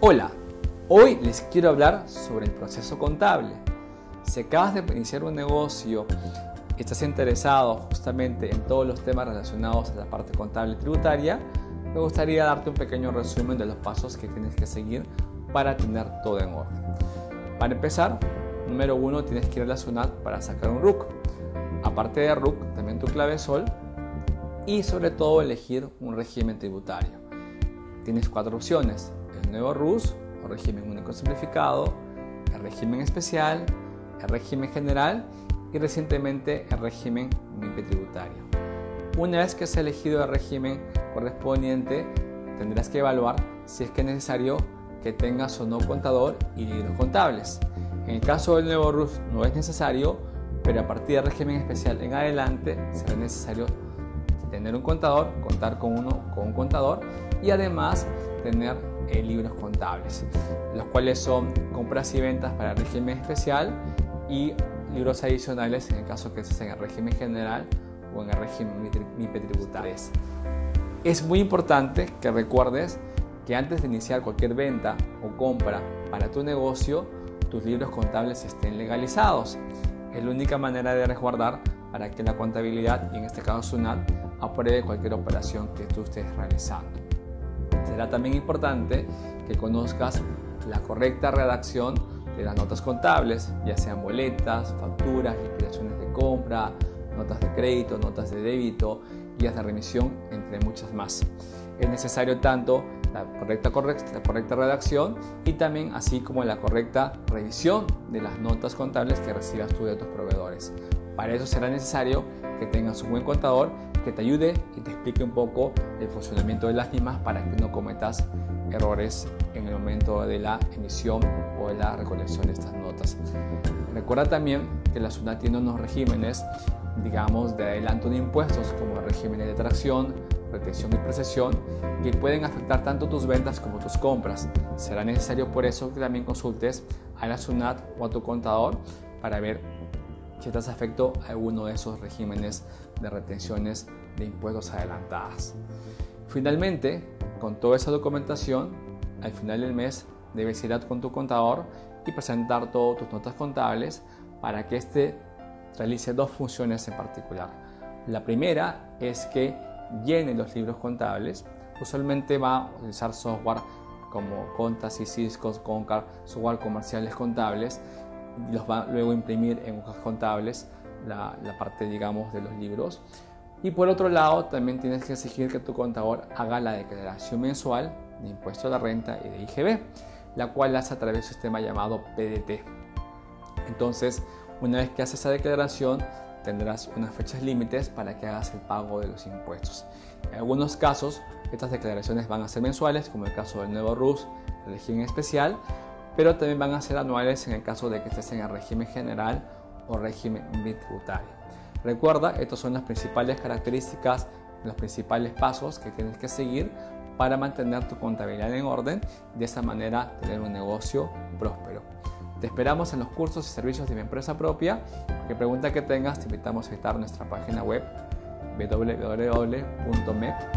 Hola, hoy les quiero hablar sobre el proceso contable. Si acabas de iniciar un negocio, estás interesado justamente en todos los temas relacionados a la parte contable y tributaria, me gustaría darte un pequeño resumen de los pasos que tienes que seguir para tener todo en orden. Para empezar, número 1, tienes que ir a la SUNAT para sacar un RUC. Aparte de RUC, también tu clavesol y sobre todo elegir un régimen tributario. Tienes 4 opciones: el nuevo RUS o régimen único simplificado, el régimen especial, el régimen general y recientemente el régimen MYPE tributario. Una vez que has elegido el régimen correspondiente, tendrás que evaluar si es que es necesario que tengas o no contador y libros contables. En el caso del nuevo RUS no es necesario, pero a partir del régimen especial en adelante será necesario tener un contador, contar con un contador y además tener libros contables, los cuales son compras y ventas para el régimen especial y libros adicionales en el caso que estés en el régimen general o en el régimen MYPE tributario. Es muy importante que recuerdes que antes de iniciar cualquier venta o compra para tu negocio, tus libros contables estén legalizados. Es la única manera de resguardar para que la contabilidad, y en este caso SUNAT, apruebe cualquier operación que tú estés realizando. Será también importante que conozcas la correcta redacción de las notas contables, ya sean boletas, facturas, liquidaciones de compra, notas de crédito, notas de débito, guías de remisión, entre muchas más. Es necesario tanto la correcta redacción y también así como la correcta revisión de las notas contables que recibas tú de tus proveedores. Para eso será necesario que tengas un buen contador que te ayude y te explique un poco el funcionamiento de las mismas para que no cometas errores en el momento de la emisión o de la recolección de estas notas. Recuerda también que la SUNAT tiene unos regímenes, digamos, de adelanto de impuestos como regímenes de tracción, retención y precesión que pueden afectar tanto tus ventas como tus compras. Será necesario por eso que también consultes a la SUNAT o a tu contador para ver si estás afecto a alguno de esos regímenes de retenciones de impuestos adelantadas. Finalmente, con toda esa documentación, al final del mes debes ir con tu contador y presentar todas tus notas contables para que éste realice dos funciones en particular. La primera es que llene los libros contables. Usualmente va a utilizar software como Contas y Cisco, Concar, software comerciales contables. Los va luego a imprimir en hojas contables la parte, digamos, de los libros. Y por otro lado, también tienes que exigir que tu contador haga la declaración mensual de impuesto a la renta y de IGV, la cual hace a través de un sistema llamado PDT. Entonces, una vez que haces esa declaración, tendrás unas fechas límites para que hagas el pago de los impuestos. En algunos casos, estas declaraciones van a ser mensuales, como el caso del nuevo RUS, el régimen especial, pero también van a ser anuales en el caso de que estés en el régimen general o régimen tributario. Recuerda, estas son las principales características, los principales pasos que tienes que seguir para mantener tu contabilidad en orden y de esa manera tener un negocio próspero. Te esperamos en los cursos y servicios de Mi Empresa Propia. Cualquier pregunta que tengas, te invitamos a visitar nuestra página web www.mype.pe.